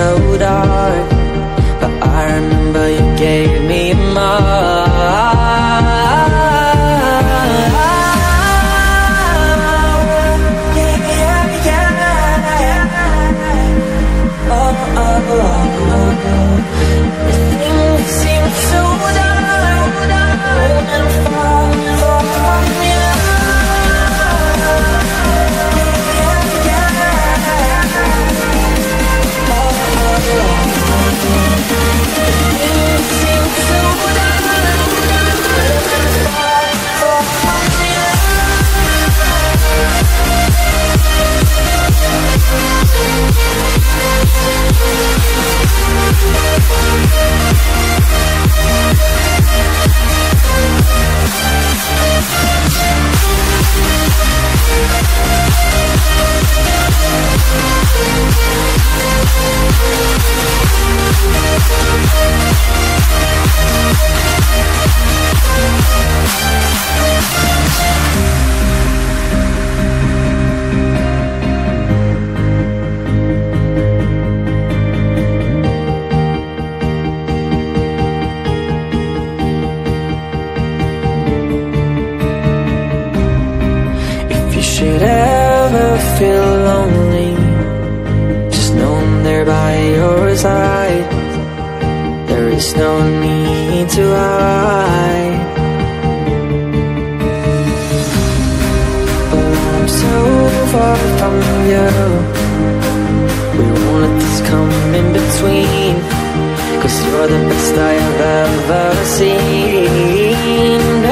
so dark, but I remember you gave me a mark. Should ever feel lonely, just know I'm there by your side. There is no need to hide. But I'm so far from you, we won't let this come in between, 'cause you're the best I have ever seen.